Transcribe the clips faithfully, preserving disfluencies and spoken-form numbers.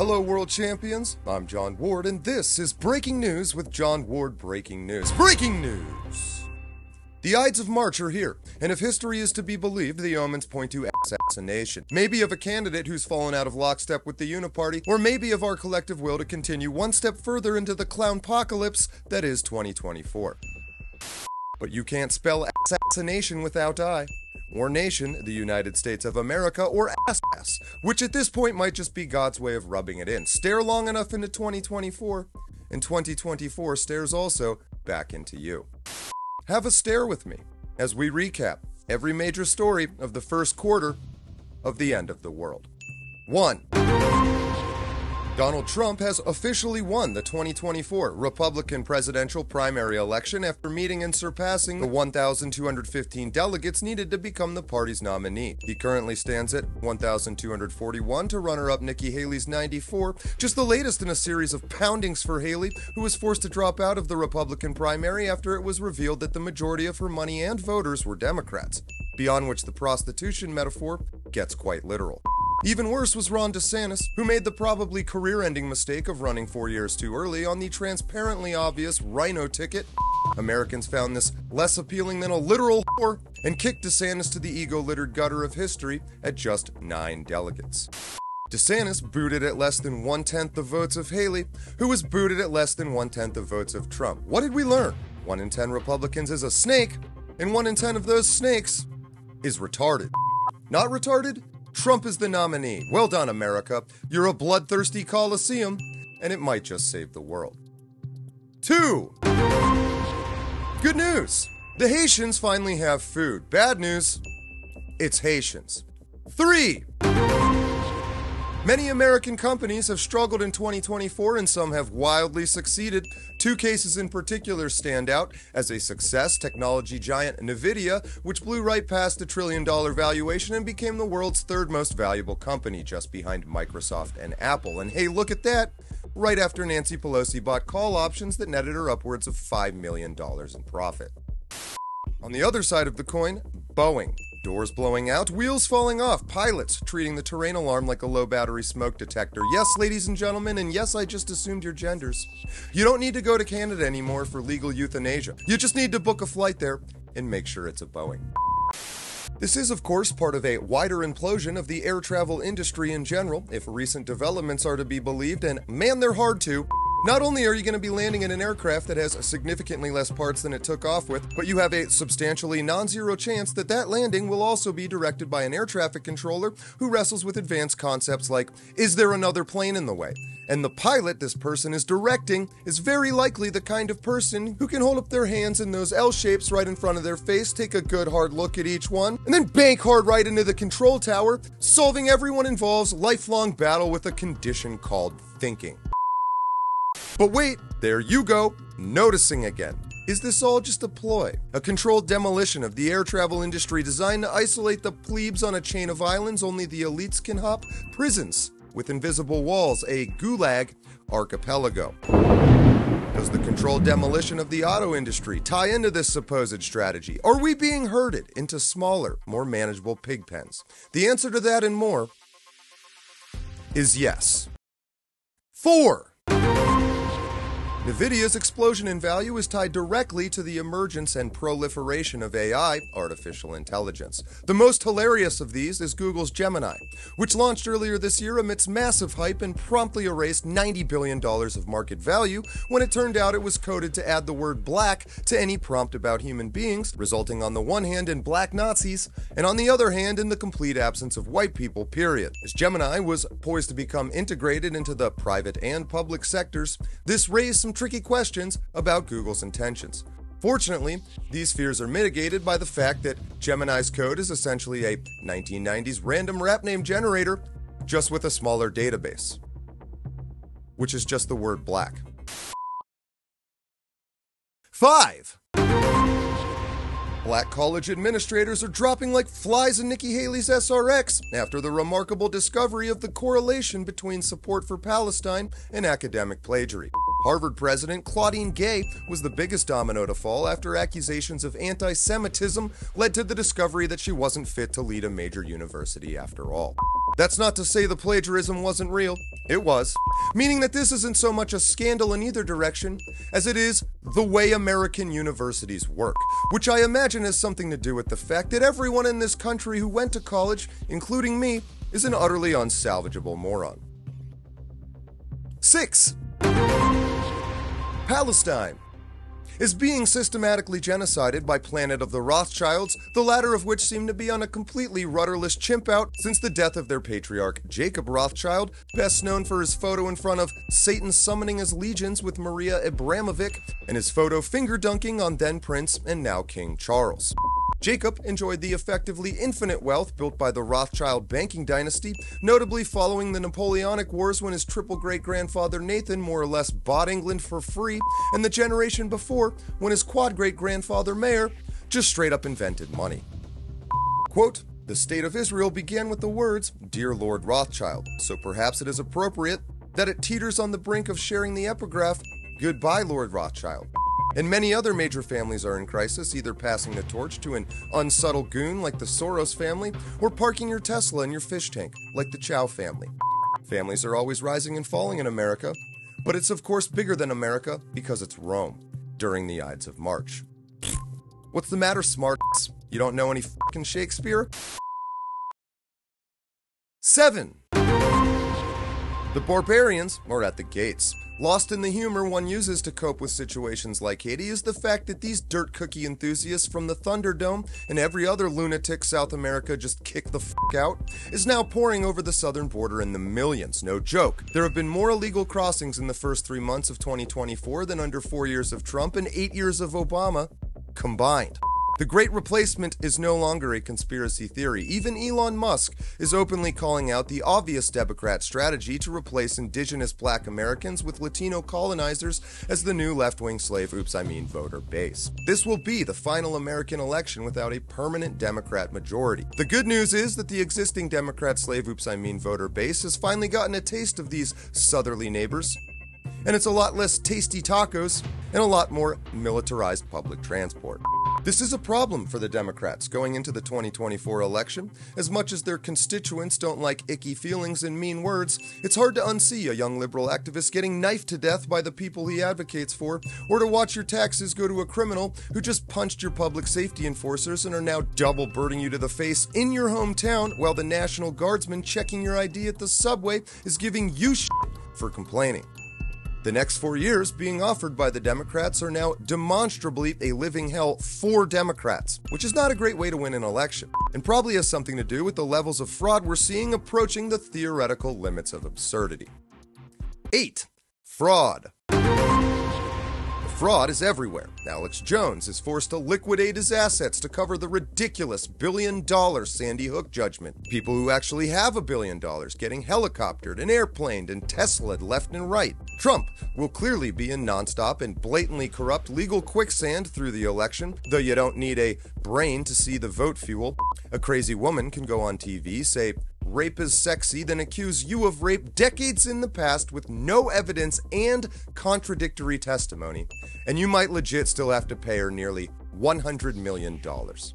Hello, world champions. I'm John Ward, and this is Breaking News with John Ward. Breaking News. Breaking News! The Ides of March are here, and if history is to be believed, the omens point to assassination. Maybe of a candidate who's fallen out of lockstep with the Uniparty, or maybe of our collective will to continue one step further into the clownpocalypse that is twenty twenty-four. But you can't spell assassination without I. Or nation, the United States of America, or ass-ass, which at this point might just be God's way of rubbing it in. Stare long enough into twenty twenty-four, and twenty twenty-four stares also back into you. Have a stare with me as we recap every major story of the first quarter of the end of the world. One. Donald Trump has officially won the twenty twenty-four Republican presidential primary election after meeting and surpassing the one thousand two hundred fifteen delegates needed to become the party's nominee. He currently stands at one thousand two hundred forty-one to runner-up Nikki Haley's ninety-four, just the latest in a series of poundings for Haley, who was forced to drop out of the Republican primary after it was revealed that the majority of her money and voters were Democrats, beyond which the prostitution metaphor gets quite literal. Even worse was Ron DeSantis, who made the probably career-ending mistake of running four years too early on the transparently obvious rhino ticket. Americans found this less appealing than a literal whore and kicked DeSantis to the ego-littered gutter of history at just nine delegates. DeSantis booted at less than one-tenth the votes of Haley, who was booted at less than one-tenth the votes of Trump. What did we learn? One in ten Republicans is a snake, and one in ten of those snakes is retarded. Not retarded? Trump is the nominee. Well done, America. You're a bloodthirsty coliseum, and it might just save the world. Two. Good news. The Haitians finally have food. Bad news. It's Haitians. Three. Many American companies have struggled in twenty twenty-four, and some have wildly succeeded. Two cases in particular stand out as a success: technology giant Nvidia, which blew right past the trillion dollar valuation and became the world's third most valuable company, just behind Microsoft and Apple. And hey, look at that, right after Nancy Pelosi bought call options that netted her upwards of five million dollars in profit. On the other side of the coin, Boeing. Doors blowing out, wheels falling off, pilots treating the terrain alarm like a low battery smoke detector. Yes, ladies and gentlemen, and yes, I just assumed your genders. You don't need to go to Canada anymore for legal euthanasia. You just need to book a flight there and make sure it's a Boeing. This is, of course, part of a wider implosion of the air travel industry in general, if recent developments are to be believed, and man, they're hard to. Not only are you going to be landing in an aircraft that has significantly less parts than it took off with, but you have a substantially non-zero chance that that landing will also be directed by an air traffic controller who wrestles with advanced concepts like, is there another plane in the way? And the pilot this person is directing is very likely the kind of person who can hold up their hands in those L shapes right in front of their face, take a good hard look at each one, and then bank hard right into the control tower, solving everyone involved's lifelong battle with a condition called thinking. But wait, there you go, noticing again. Is this all just a ploy? A controlled demolition of the air travel industry designed to isolate the plebes on a chain of islands only the elites can hop? Prisons with invisible walls, a gulag archipelago. Does the controlled demolition of the auto industry tie into this supposed strategy? Are we being herded into smaller, more manageable pig pens? The answer to that and more is yes. Four. Nvidia's explosion in value is tied directly to the emergence and proliferation of A I, artificial intelligence. The most hilarious of these is Google's Gemini, which launched earlier this year amidst massive hype and promptly erased ninety billion dollars of market value when it turned out it was coded to add the word black to any prompt about human beings, resulting on the one hand in black Nazis, and on the other hand in the complete absence of white people, period. As Gemini was poised to become integrated into the private and public sectors, this raised some tricky questions about Google's intentions. Fortunately, these fears are mitigated by the fact that Gemini's code is essentially a nineteen nineties random rap name generator, just with a smaller database, which is just the word black. Five. Black college administrators are dropping like flies in Nikki Haley's S R X after the remarkable discovery of the correlation between support for Palestine and academic plagiary. Harvard president Claudine Gay was the biggest domino to fall after accusations of anti-Semitism led to the discovery that she wasn't fit to lead a major university after all. That's not to say the plagiarism wasn't real. It was. Meaning that this isn't so much a scandal in either direction as it is the way American universities work, which I imagine has something to do with the fact that everyone in this country who went to college, including me, is an utterly unsalvageable moron. Six. Palestine is being systematically genocided by Planet of the Rothschilds, the latter of which seem to be on a completely rudderless chimp out since the death of their patriarch, Jacob Rothschild, best known for his photo in front of Satan summoning his legions with Maria Abramovic, and his photo finger-dunking on then-Prince and now King Charles. Jacob enjoyed the effectively infinite wealth built by the Rothschild banking dynasty, notably following the Napoleonic Wars when his triple great-grandfather Nathan more or less bought England for free, and the generation before when his quad-great-grandfather Mayer just straight up invented money. Quote, "The state of Israel began with the words, 'Dear Lord Rothschild,' so perhaps it is appropriate that it teeters on the brink of sharing the epigraph, 'Goodbye, Lord Rothschild.'" And many other major families are in crisis, either passing the torch to an unsubtle goon like the Soros family, or parking your Tesla in your fish tank like the Chow family. Families are always rising and falling in America, but it's of course bigger than America because it's Rome during the Ides of March. What's the matter, smarts? You don't know any fucking Shakespeare? Seven. The barbarians are at the gates. Lost in the humor one uses to cope with situations like Haiti is the fact that these dirt cookie enthusiasts from the Thunderdome and every other lunatic South America just kick the f*** out is now pouring over the southern border in the millions, no joke. There have been more illegal crossings in the first three months of twenty twenty-four than under four years of Trump and eight years of Obama combined. The Great Replacement is no longer a conspiracy theory. Even Elon Musk is openly calling out the obvious Democrat strategy to replace indigenous black Americans with Latino colonizers as the new left-wing slave, oops, I mean voter base. This will be the final American election without a permanent Democrat majority. The good news is that the existing Democrat slave, oops, I mean voter base has finally gotten a taste of these southerly neighbors, and it's a lot less tasty tacos and a lot more militarized public transport. This is a problem for the Democrats going into the twenty twenty-four election. As much as their constituents don't like icky feelings and mean words, it's hard to unsee a young liberal activist getting knifed to death by the people he advocates for, or to watch your taxes go to a criminal who just punched your public safety enforcers and are now double burning you to the face in your hometown while the National Guardsman checking your I D at the subway is giving you shit for complaining. The next four years being offered by the Democrats are now demonstrably a living hell for Democrats, which is not a great way to win an election, and probably has something to do with the levels of fraud we're seeing approaching the theoretical limits of absurdity. Eight. Fraud. Fraud is everywhere. Alex Jones is forced to liquidate his assets to cover the ridiculous billion-dollar Sandy Hook judgment. People who actually have a billion dollars getting helicoptered and airplaned and Tesla'd left and right. Trump will clearly be in nonstop and blatantly corrupt legal quicksand through the election, though you don't need a brain to see the vote fuel. A crazy woman can go on T V, say, "Rape is sexy," then accuse you of rape decades in the past with no evidence and contradictory testimony, and you might legit still have to pay her nearly one hundred million dollars.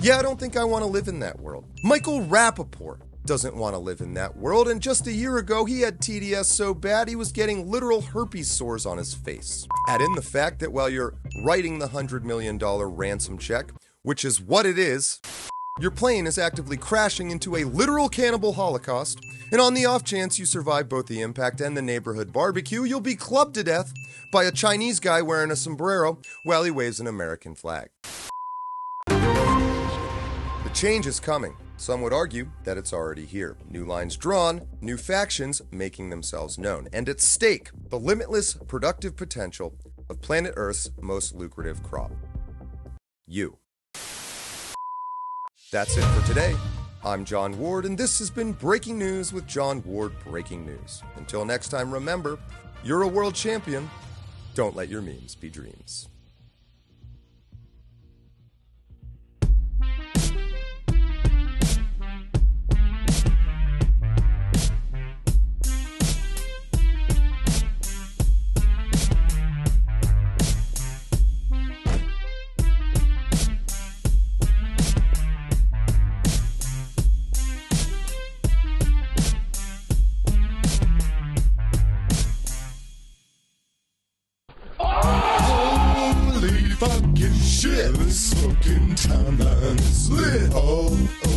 Yeah, I don't think I want to live in that world. Michael Rappaport doesn't want to live in that world, and just a year ago he had T D S so bad he was getting literal herpes sores on his face. Add in the fact that while you're writing the one hundred million dollars ransom check, which is what it is, your plane is actively crashing into a literal cannibal holocaust, and on the off chance you survive both the impact and the neighborhood barbecue, you'll be clubbed to death by a Chinese guy wearing a sombrero while he waves an American flag. The change is coming. Some would argue that it's already here. New lines drawn, new factions making themselves known, and at stake, the limitless productive potential of planet Earth's most lucrative crop, you. That's it for today. I'm John Ward, and this has been Breaking News with John Ward Breaking News. Until next time, remember, you're a world champion. Don't let your memes be dreams. fucking shit. This fucking timeline is lit. Oh, oh.